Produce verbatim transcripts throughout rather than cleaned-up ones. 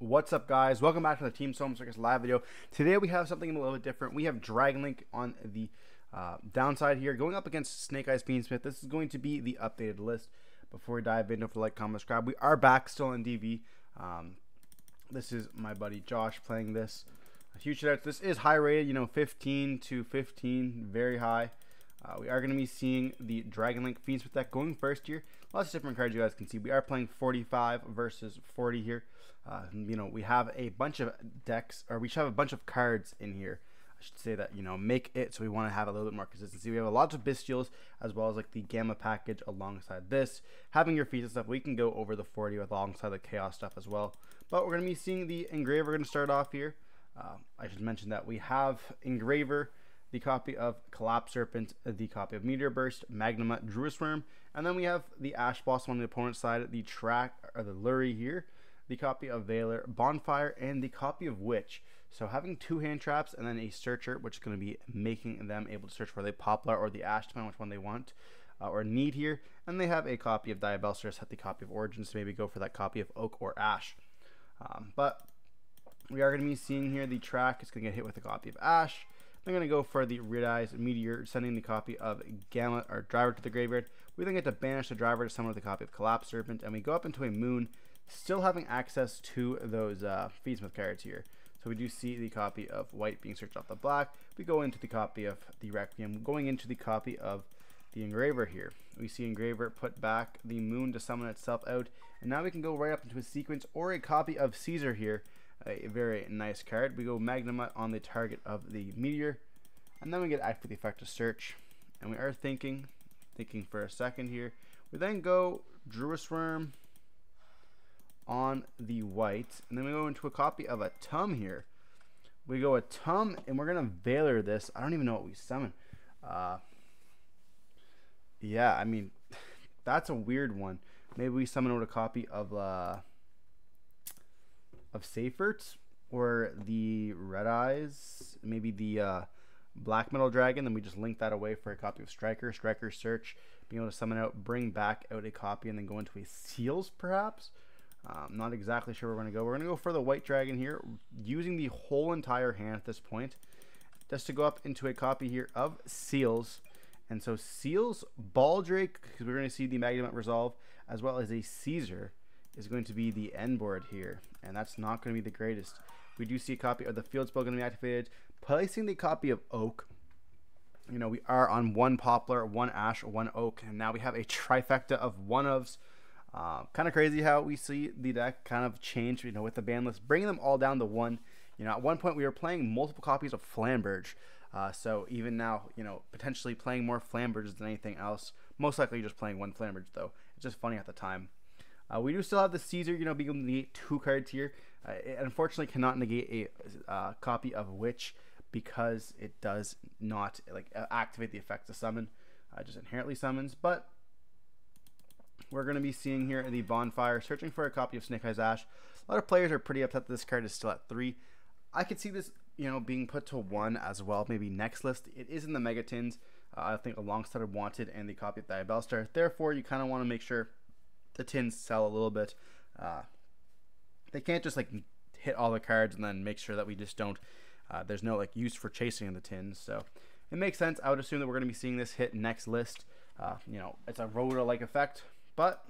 What's up, guys? Welcome back to the Team Soul Circus live video. Today we have something a little bit different. We have Dragon Link on the uh, downside here, going up against Snake Eyes Fiendsmith. This is going to be the updated list. Before we dive in, don't forget to like, comment, subscribe. We are back, still in D V. Um, this is my buddy Josh playing this. A huge shout out. This is high rated, you know, fifteen to fifteen, very high. Uh, we are going to be seeing the Dragon Link Fiendsmith deck going first here. Lots of different cards you guys can see. We are playing forty-five versus forty here. Uh, you know, we have a bunch of decks, or we should have a bunch of cards in here. I should say that, you know, make it so we want to have a little bit more consistency. We have a lot of Bestials as well as like the Gamma package alongside this. Having your feats and stuff, we can go over the forty with alongside the Chaos stuff as well. But we're going to be seeing the Engraver. We're going to start off here. Uh, I should mention that we have Engraver, the copy of Collapse Serpent, the copy of Meteor Burst, Magnema, Druiswurm, and then we have the Ash Blossom on the opponent's side, the track, or the Lurry here, the copy of Valor, Bonfire, and the copy of Witch. So having two hand traps and then a Searcher, which is going to be making them able to search for the Poplar or the Ash, depending on which one they want uh, or need here. And they have a copy of Diabelcerus, have the copy of Origins, so maybe go for that copy of Oak or Ash. Um, but we are going to be seeing here the track is going to get hit with a copy of Ash. They're going to go for the Red Eyes Meteor, sending the copy of Gamma or Driver to the graveyard. We then get to banish the Driver to summon the copy of Collapse Serpent, and we go up into a Moon, still having access to those uh, Fiendsmith cards here. So we do see the copy of White being searched off the black. We go into the copy of the Requiem, going into the copy of the Engraver here. We see Engraver put back the Moon to summon itself out, and now we can go right up into a sequence or a copy of Caesar here. A very nice card. We go Magnema on the target of the Meteor, and then we get active the effect of search, and we are thinking thinking for a second here. We then go Druiswurm on the white, and then we go into a copy of a Tum here. We go a Tum, and we're gonna Valor this. I don't even know what we summon. Uh, yeah, I mean, that's a weird one. Maybe we summon out a copy of uh, of Seyfert, or the Red Eyes, maybe the uh, Black Metal Dragon. Then we just link that away for a copy of Striker, Striker Search, being able to summon out, bring back out a copy, and then go into a Seals perhaps. I'm um, not exactly sure where we're going to go. We're going to go for the White Dragon here, using the whole entire hand at this point, just to go up into a copy here of Seals. And so Seals, Baldrake, because we're going to see the Magnemite Resolve, as well as a Caesar, is going to be the end board here, and that's not going to be the greatest. We do see a copy of the Field Spell going to be activated, placing the copy of Oak. You know, we are on one Poplar, one Ash, one Oak, and now we have a trifecta of one-ofs. Uh, kind of crazy how we see the deck kind of change, you know, with the ban list, bringing them all down to one. You know, at one point we were playing multiple copies of Flamberge, uh, so even now, you know, potentially playing more Flamberges than anything else. Most likely just playing one Flamberge, though. It's just funny at the time. Uh, we do still have the Caesar, you know, being able to negate two cards here. Uh, it unfortunately cannot negate a uh, copy of Witch because it does not like activate the effects of summon. Uh, just inherently summons. But we're going to be seeing here in the Bonfire, searching for a copy of Snake Eyes Ash. A lot of players are pretty upset that this card is still at three. I could see this, you know, being put to one as well. Maybe next list. It is in the Megatins. Uh, I think alongside of Wanted and the copy of Diabelcer. Therefore, you kind of want to make sure the tins sell a little bit. Uh, they can't just like hit all the cards and then make sure that we just don't, uh, there's no like use for chasing the tins. So it makes sense. I would assume that we're going to be seeing this hit next list. Uh, you know, it's a Roto-like effect, but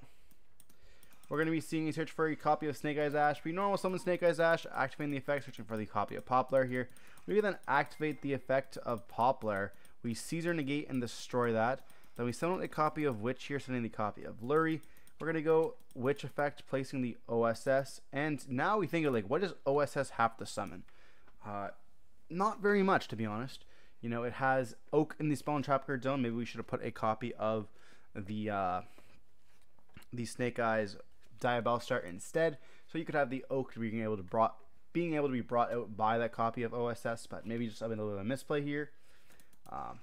we're going to be seeing a search for a copy of Snake Eyes Ash. We normal summon Snake Eyes Ash, activating the effect, searching for the copy of Poplar here. We can then activate the effect of Poplar. We Caesar, negate, and destroy that. Then we summon a copy of Witch here, sending the copy of Lurry. We're going to go Witch effect, placing the O S S. And now we think of, like, what does O S S have to summon? Uh, not very much, to be honest. You know, it has Oak in the Spell and Trap Card Zone. Maybe we should have put a copy of the, uh, the Snake Eyes Diabelcer instead. So you could have the Oak being able to brought, being able to be brought out by that copy of O S S. But maybe just having a little bit of a misplay here. Um,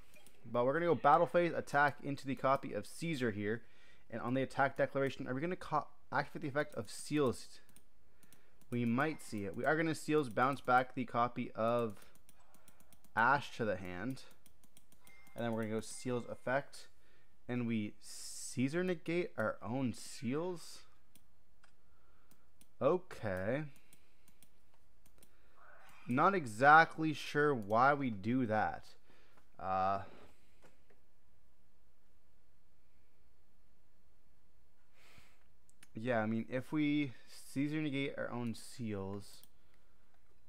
but we're going to go Battle Phase, attack into the copy of Caesar here. And on the attack declaration, are we going to activate the effect of Seals? We might see it. We are going to Seals, bounce back the copy of Ash to the hand. And then we're going to go Seals effect. And we Caesar, negate our own Seals. Okay. Not exactly sure why we do that. Uh, yeah, I mean, if we Caesar negate our own seals,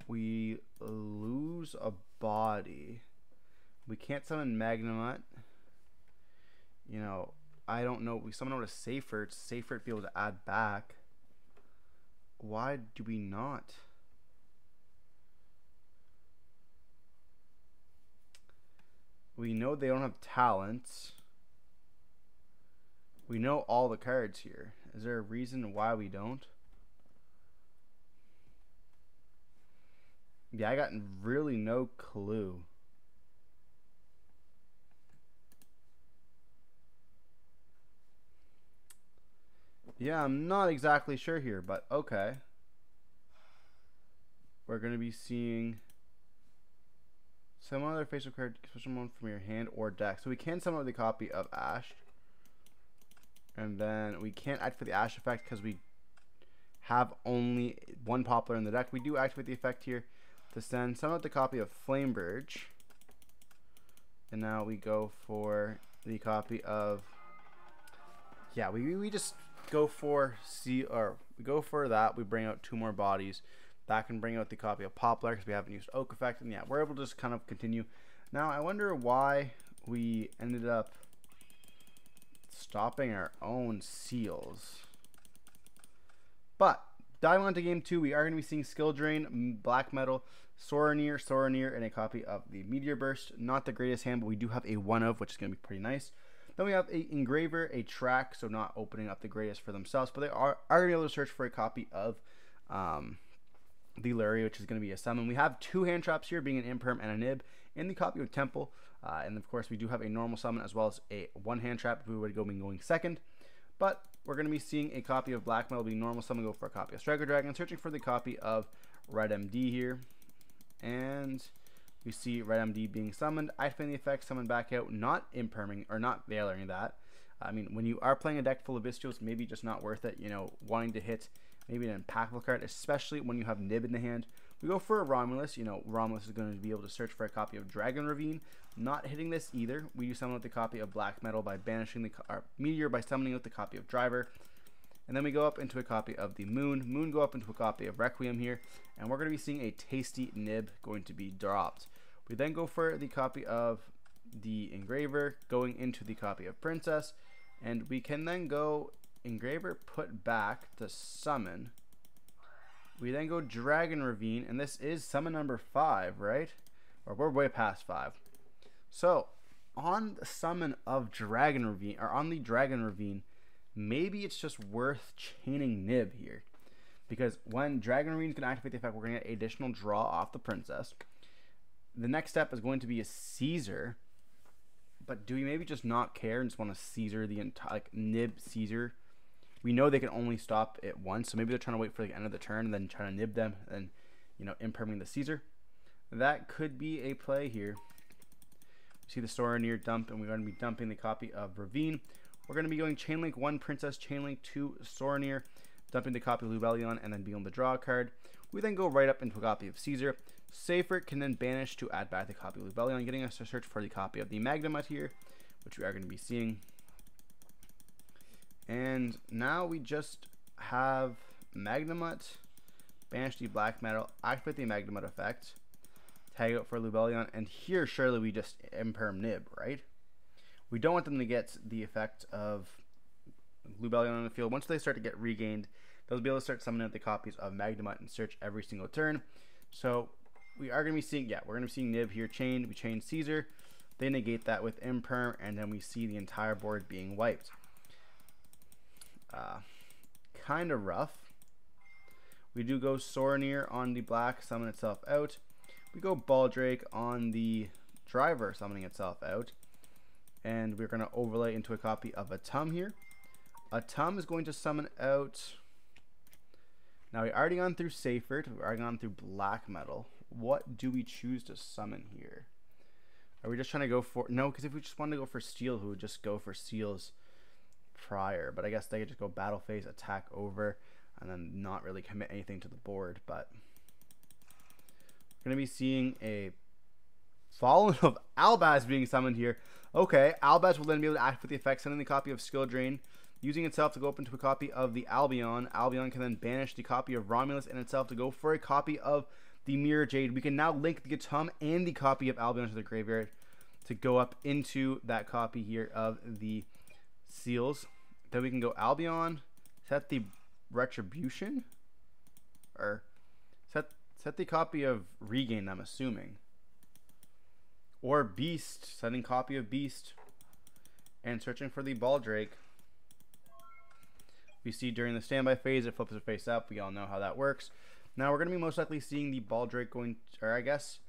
we lose a body. We can't summon Magnemite. You know, I don't know. We summon over to Seyfert. Seyfert be able to add back. Why do we not? We know they don't have talents. We know all the cards here. Is there a reason why we don't? Yeah, I got really no clue. Yeah, I'm not exactly sure here, but okay. We're going to be seeing... Summon another facial card, special one from your hand or deck. So we can summon the copy of Ash. And then we can't activate the Ash effect because we have only one Poplar in the deck. We do activate the effect here to send summon the copy of Flamberge. And now we go for the copy of... Yeah, we, we just go for C or we go for that. We bring out two more bodies. That can bring out the copy of Poplar because we haven't used Oak effect, and yeah, we're able to just kind of continue. Now I wonder why we ended up stopping our own seals. But diving onto game two, we are going to be seeing Skill Drain, Black Metal, Sorinir, Sorinir, and a copy of the Meteor Burst. Not the greatest hand, but we do have a one of, which is going to be pretty nice. Then we have a Engraver, a track, so not opening up the greatest for themselves, but they are are going to be able to search for a copy of. Um, The Luria, which is going to be a summon. We have two hand traps here, being an Imperm and a Nib, in the copy of Temple, uh, and of course we do have a normal summon as well as a one hand trap if we would go being going second. But we're going to be seeing a copy of Black Metal being normal summon, go for a copy of Striker Dragon, searching for the copy of Red M D here, and we see Red M D being summoned. I find the effect summon back out, not imperming or not veiling that. I mean, when you are playing a deck full of Bestials, maybe just not worth it. You know, wanting to hit maybe an impactful card, especially when you have Nib in the hand. We go for a Romulus. You know, Romulus is going to be able to search for a copy of Dragon Ravine. Not hitting this either. We do summon out the copy of Black Metal by banishing the or Meteor by summoning out the copy of Driver. And then we go up into a copy of the Moon. Moon go up into a copy of Requiem here. And we're going to be seeing a tasty Nib going to be dropped. We then go for the copy of the Engraver, going into the copy of Princess. And we can then go... Engraver put back to summon. We then go Dragon Ravine, and this is summon number five, right? Or we're way past five. So on the summon of Dragon Ravine, or on the Dragon Ravine, maybe it's just worth chaining Nib here, because when Dragon Ravine can activate the effect, we're gonna get additional draw off the Princess. The next step is going to be a Caesar, but do we maybe just not care and just want to Caesar the entire, like, Nib Caesar? We know they can only stop it once, so maybe they're trying to wait for the end of the turn and then trying to Nib them and, you know, imperming the Caesar. That could be a play here. We see the Sorinir dump, and we're going to be dumping the copy of Ravine. We're going to be going Chain Link one, Princess, Chain Link two, Sorinir, dumping the copy of Lubellion, and then being able to draw a card. We then go right up into a copy of Caesar. Seyfert can then banish to add back the copy of Lubellion, getting us to search for the copy of the Magnemite here, which we are going to be seeing. And now we just have Magnemite, banish the Black Metal, activate the Magnemite effect, tag out for Lubellion, and here surely we just Imperm Nib, right? We don't want them to get the effect of Lubellion on the field. Once they start to get regained, they'll be able to start summoning up the copies of Magnemite and search every single turn. So we are going to be seeing, yeah, we're going to be seeing Nib here chained. We chain Caesar, they negate that with Imperm, and then we see the entire board being wiped. Uh, kind of rough. We do go Sorinir on the black, summon itself out. We go Baldrake on the driver, summoning itself out. And we're going to overlay into a copy of Atum here. Atum is going to summon out... Now, we've already gone through Seyfert. We've already gone through Black Metal. What do we choose to summon here? Are we just trying to go for... No, because if we just wanted to go for Steel, we would just go for Seals prior. But I guess they could just go Battle Phase, attack over, and then not really commit anything to the board. But We're going to be seeing a Fallen of Albas being summoned here. Okay, Albas will then be able to activate the effect, sending the copy of Skill Drain, using itself to go up into a copy of the Albion. Albion can then banish the copy of Romulus and itself to go for a copy of the Mirror Jade. We can now link the Atum and the copy of Albion to the graveyard to go up into that copy here of the Seals. Then we can go Albion, set the Retribution, or set set the copy of Regain, I'm assuming, or Beast, setting copy of Beast and searching for the Baldrake. We see during the standby phase it flips it face up. We all know how that works. Now we're going to be most likely seeing the Baldrake going, or I guess,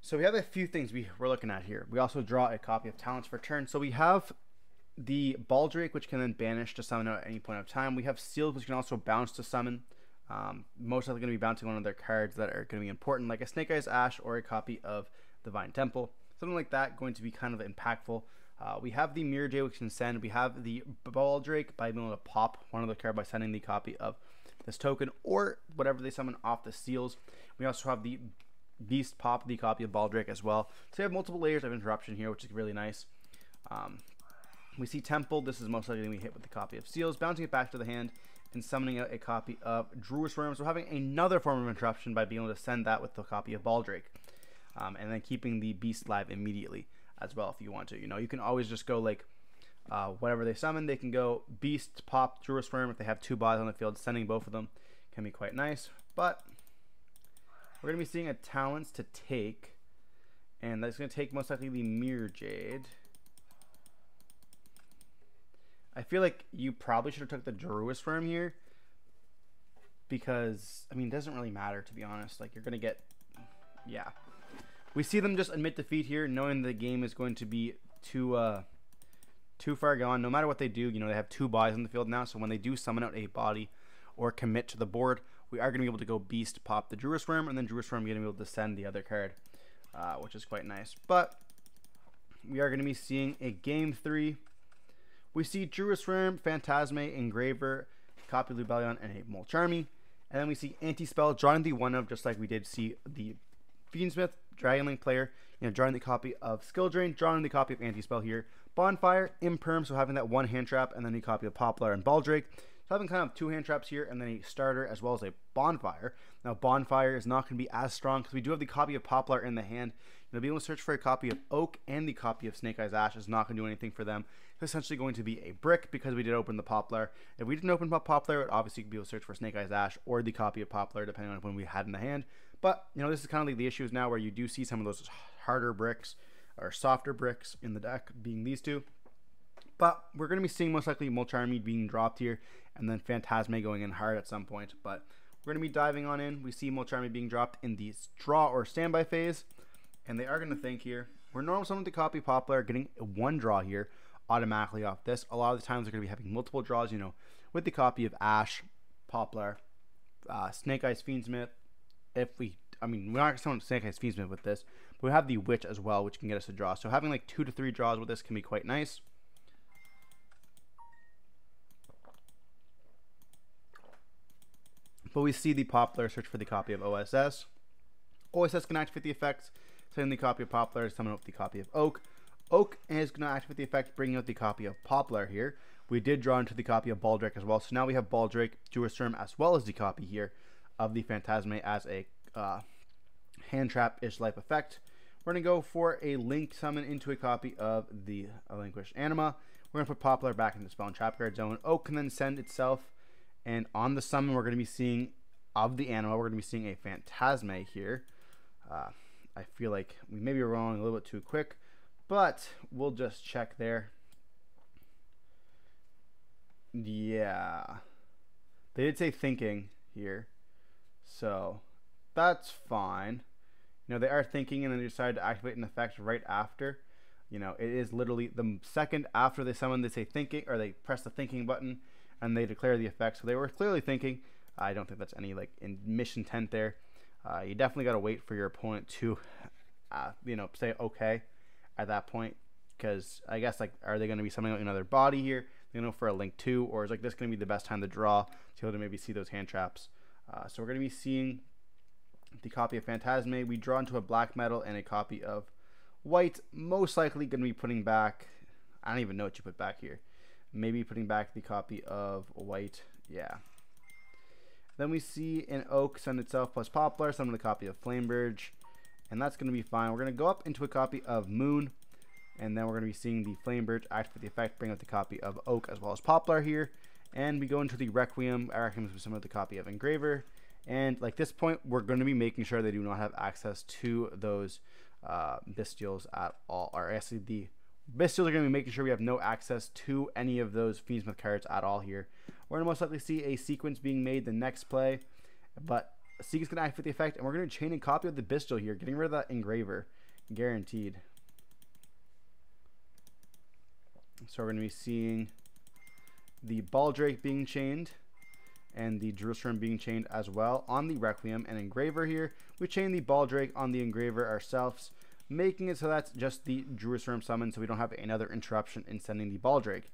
so we have a few things we, we're looking at here. We also draw a copy of Talents for turn. So we have the Baldrake, which can then banish to summon at any point of time. We have Seals, which can also bounce to summon. Um, most likely going to be bouncing one of their cards that are going to be important, like a Snake Eyes Ash or a copy of Divine Temple. Something like that going to be kind of impactful. Uh, we have the Mirror Jade, which can send. We have the Baldrake by being able to pop one of their cards by sending the copy of this token or whatever they summon off the Seals. We also have the Beast pop the copy of Baldrake as well. So we have multiple layers of interruption here, which is really nice. Um, we see Temple. This is most likely going to be hit with the copy of Seals, bouncing it back to the hand and summoning out a copy of Druiswurm. So having another form of interruption by being able to send that with the copy of Baldrake. Um, and then keeping the Beast live immediately as well if you want to. You know, you can always just go like uh, whatever they summon. They can go Beast, pop, Druiswurm. If they have two bots on the field, sending both of them can be quite nice. But we're going to be seeing a Talents to take. And that's going to take most likely the Mirror Jade. I feel like you probably should have took the Druiswurm here, because, I mean, it doesn't really matter, to be honest. Like, you're going to get, yeah. We see them just admit defeat here, knowing the game is going to be too uh, too far gone. No matter what they do, you know, they have two bodies on the field now, so when they do summon out a body or commit to the board, we are going to be able to go Beast, pop the Druiswurm, and then Druiswurm going to be able to send the other card, uh, which is quite nice. But we are going to be seeing a Game three. We see Druiswurm, Phantazmay, Engraver, copy Lubellion, and a Mulcharmy. And then we see Anti-Spell drawing the one of, just like we did see the Fiendsmith, Dragon Link player, you know, drawing the copy of Skill Drain, drawing the copy of Anti-Spell here. Bonfire, Imperm, so having that one hand trap, and then a copy of Poplar and Baldrake. So having kind of two hand traps here, and then a starter as well as a Bonfire. Now, Bonfire is not going to be as strong because we do have the copy of Poplar in the hand. They'll be able to search for a copy of Oak, and the copy of Snake Eyes Ash is not going to do anything for them. It's essentially going to be a brick because we did open the Poplar. If we didn't open up Poplar, it obviously could be able to search for Snake Eyes Ash or the copy of Poplar, depending on when we had in the hand. But, you know, this is kind of like the issues now where you do see some of those harder bricks or softer bricks in the deck being these two. But we're going to be seeing most likely Mulcharmy being dropped here and then Phantazmay going in hard at some point. But we're going to be diving on in. We see Mulcharmy being dropped in the draw or standby phase. And they are going to think here, we're normal summoning the copy Poplar, getting one draw here automatically off this. A lot of the times they're going to be having multiple draws, you know, with the copy of Ash, Poplar, uh, Snake Eyes Fiendsmith. If we, I mean, we're not going to summon Snake Eyes Fiendsmith with this, but we have the Witch as well, which can get us a draw. So having like two to three draws with this can be quite nice. But we see the Poplar search for the copy of O S S. O S S can activate the effects, sending the copy of Poplar, summon up the copy of Oak. Oak is going to activate the effect, bringing out the copy of Poplar here. We did draw into the copy of Baldrake as well, so now we have Baldrake, Druiswurm, as well as the copy here of the Phantazmay as a uh, hand trap-ish life effect. We're going to go for a Link summon into a copy of the Relinquished Anima. We're going to put Poplar back in the Spell and Trap Guard zone. Oak can then send itself, and on the summon we're going to be seeing of the Anima, we're going to be seeing a Phantazmay here. Uh, I feel like we may be rolling a little bit too quick, but we'll just check there. Yeah, they did say thinking here, so that's fine. You know, they are thinking and then they decided to activate an effect right after. You know, it is literally the second after they summon, they say thinking, or they press the thinking button and they declare the effect. So they were clearly thinking. I don't think that's any like mission intent there. Uh, you definitely got to wait for your opponent to, uh, you know, say okay at that point, because I guess, like, are they going to be summoning another body here, you know, for a Link two, or is like this going to be the best time to draw to be able to maybe see those hand traps? Uh, so we're going to be seeing the copy of Phantazmay. We draw into a black metal and a copy of white. Most likely going to be putting back, I don't even know what you put back here. Maybe putting back the copy of white. Yeah. Then we see an Oak send itself plus Poplar, summon a copy of Flamberge, and that's going to be fine. We're going to go up into a copy of Moon, and then we're going to be seeing the Flamberge activate the effect, bring out the copy of Oak as well as Poplar here, and we go into the Requiem. Our Requiem is summon the copy of Engraver, and like this point, we're going to be making sure they do not have access to those uh, Bestials at all. Or actually, the Bestials are going to be making sure we have no access to any of those Fiendsmith cards at all here. We're going to most likely see a sequence being made the next play, but Seek is going to activate the effect, and we're going to chain a copy of the Bestial here, getting rid of that Engraver, guaranteed. So we're going to be seeing the Baldrake being chained, and the Druiswurm being chained as well on the Requiem and Engraver here. We chain the Baldrake on the Engraver ourselves, making it so that's just the Druiswurm summon, so we don't have another interruption in sending the Baldrake.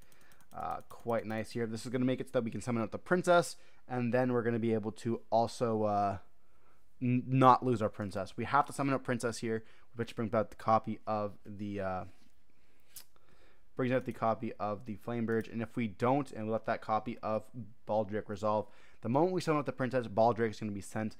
Uh, quite nice here. This is going to make it so that we can summon out the Princess, and then we're going to be able to also uh, n not lose our Princess. We have to summon out Princess here, which brings out the copy of the uh, brings out the copy of the Flamberge. And if we don't, and we let that copy of Baldrake resolve, the moment we summon out the Princess, Baldrake is going to be sent,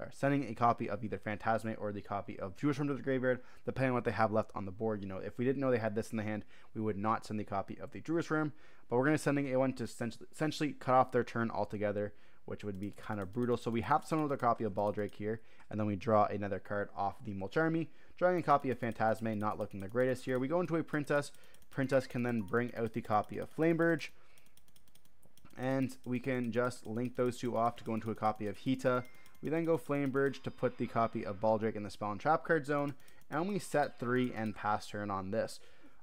or sending a copy of either Phantazmay or the copy of Druiswurm to the graveyard, depending on what they have left on the board. You know, if we didn't know they had this in the hand, we would not send the copy of the Druiswurm, but we're going to be sending a one to essentially cut off their turn altogether, which would be kind of brutal. So we have some other copy of Baldrake here, and then we draw another card off the Mulcharmy, drawing a copy of Phantazmay, not looking the greatest here. We go into a Princess. Princess can then bring out the copy of Flamberge, and we can just link those two off to go into a copy of Hiita. We then go Flamberge to put the copy of Baldrake in the spell and trap card zone, and we set three and pass turn on this.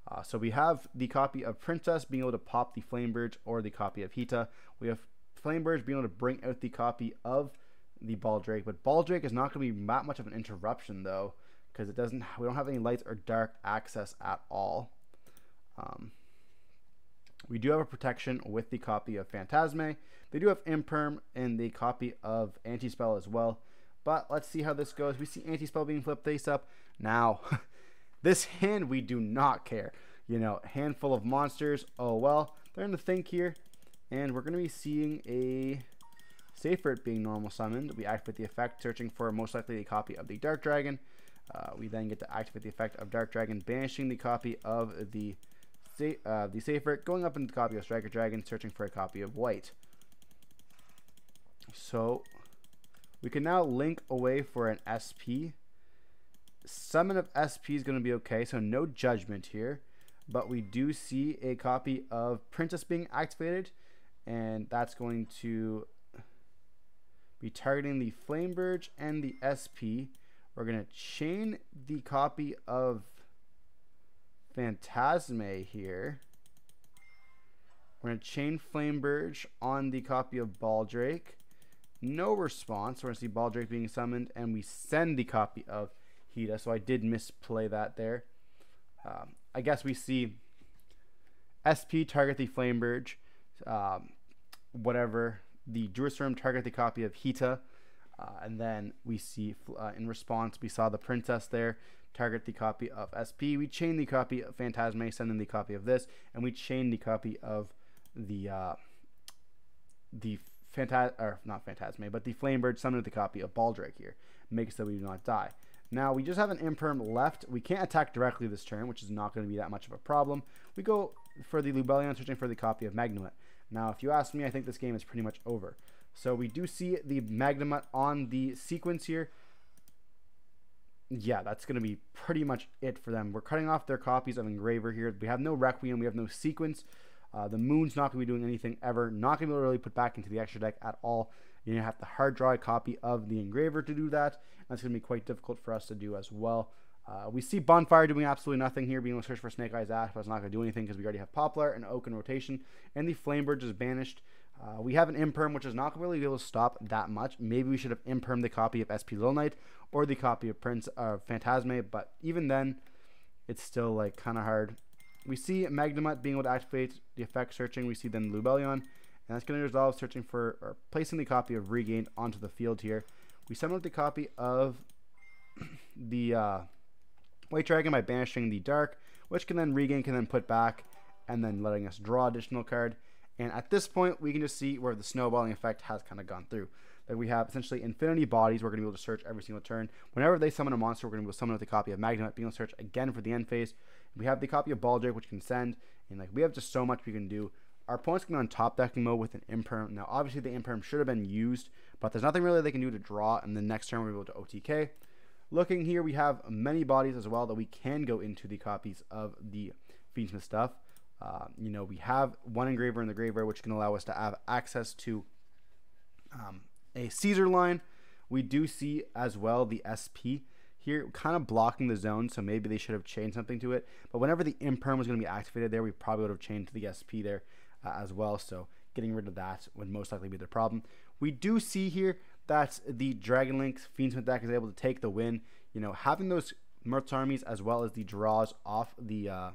Uh, so we have the copy of Princess being able to pop the Flamberge or the copy of Hiita. We have Flamberge being able to bring out the copy of the Baldrake, but Baldrake is not going to be that much of an interruption though, because it doesn't. We don't have any lights or dark access at all. Um, we do have a protection with the copy of Phantazmay. They do have Imperm and the copy of Anti-Spell as well. But let's see how this goes. We see Anti-Spell being flipped face up. Now, this hand, we do not care. You know, handful of monsters. Oh, well, they're in the think here. And we're going to be seeing a Seyfert being normal summoned. We activate the effect, searching for most likely a copy of the Dark Dragon. Uh, we then get to activate the effect of Dark Dragon, banishing the copy of the Uh, the Seyfert, going up into the copy of Striker Dragon, searching for a copy of white. So we can now link away for an S P. Summon of S P is going to be okay, so no judgment here, but we do see a copy of Princess being activated, and that's going to be targeting the Flamberge and the S P. We're going to chain the copy of Phantazmay here. We're going to chain Flamberge on the copy of Baldrake. No response. We're going to see Baldrake being summoned, and we send the copy of Hiita. So I did misplay that there. Um, I guess we see S P target the Flamberge, um, whatever. The Druiswurm target the copy of Hiita. Uh, and then we see, uh, in response, we saw the Princess there target the copy of S P. We chain the copy of Phantazmay, send in the copy of this, and we chain the copy of the uh, the Phantaz or not Phantazmay, but the Flamebird summoned the copy of Baldrake here, makes so we do not die. Now we just have an Imperm left. We can't attack directly this turn, which is not going to be that much of a problem. We go for the Lubellion, searching for the copy of Magnemite. Now, if you ask me, I think this game is pretty much over. So we do see the Magnemite on the sequence here. Yeah, that's going to be pretty much it for them. We're cutting off their copies of Engraver here. We have no Requiem. We have no sequence. Uh, the Moon's not going to be doing anything ever. Not going to be able to really put back into the extra deck at all. You're going to have to hard draw a copy of the Engraver to do that. That's going to be quite difficult for us to do as well. Uh, we see Bonfire doing absolutely nothing here, being able to search for Snake Eyes Ash, but it's not going to do anything because we already have Poplar and Oak in rotation, and the Flamebird is banished. Uh, we have an Imperm, which is not really able to stop that much. Maybe we should have Impermed the copy of S P Little Knight or the copy of Prince uh, Phantazmay, but even then, it's still like kind of hard. We see Magnemite being able to activate the effect searching. We see then Lubellion, and that's going to resolve searching for or placing the copy of Regained onto the field here. We summoned a copy of the uh, White Dragon by banishing the Dark, which can then regain, can then put back, and then letting us draw additional card. And at this point, we can just see where the snowballing effect has kind of gone through. Like we have essentially infinity bodies we're going to be able to search every single turn. Whenever they summon a monster, we're going to be able to summon with a copy of Magnemite, being able to search again for the end phase. We have the copy of Baldrake, which can send, and like we have just so much we can do. Our opponents can be on top decking mode with an Imperm. Now, obviously, the Imperm should have been used, but there's nothing really they can do to draw, and the next turn we'll be able to O T K. Looking here, we have many bodies as well that we can go into the copies of the Fiendsmith stuff. Uh, you know, we have one Engraver in the graveyard, which can allow us to have access to um, a Caesar line. We do see as well the S P here, kind of blocking the zone, so maybe they should have changed something to it. But whenever the Imperm was going to be activated there, we probably would have changed the S P there uh, as well. So getting rid of that would most likely be the problem. We do see here that the Dragon Link's Fiendsmith deck is able to take the win. You know, having those Mulcharmies as well as the draws off the uh,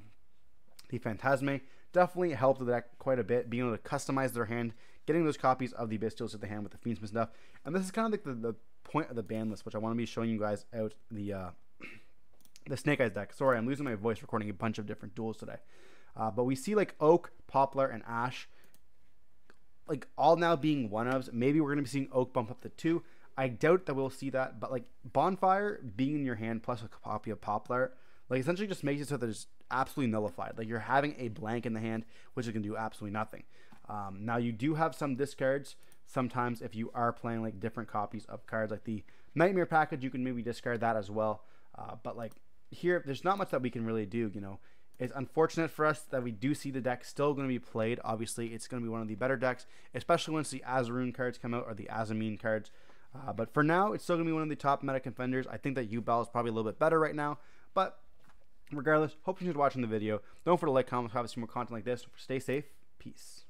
the Phantazmay definitely helped the deck quite a bit, being able to customize their hand, getting those copies of the Bestials to the hand with the Fiendsmith stuff. And this is kind of like the, the point of the ban list, which I want to be showing you guys out the uh, the Snake Eyes deck. Sorry, I'm losing my voice recording a bunch of different duels today. Uh, but we see like Oak, Poplar, and Ash, like all now being one-ofs. Maybe we're going to be seeing Oak bump up to two. I doubt that we'll see that, but like Bonfire being in your hand plus a copy of Poplar, like essentially just makes it so that it's absolutely nullified. Like you're having a blank in the hand, which is going to do absolutely nothing. Um, now you do have some discards sometimes if you are playing like different copies of cards, like the Nightmare package, you can maybe discard that as well. Uh, but like here, there's not much that we can really do, you know. It's unfortunate for us that we do see the deck still going to be played. Obviously, it's going to be one of the better decks, especially once the Azarun cards come out or the Azamine cards. Uh, but for now, it's still going to be one of the top meta contenders. I think that Ubel is probably a little bit better right now. But regardless, hope you enjoyed watching the video. Don't forget to like, comment, subscribe, see more content like this. Stay safe. Peace.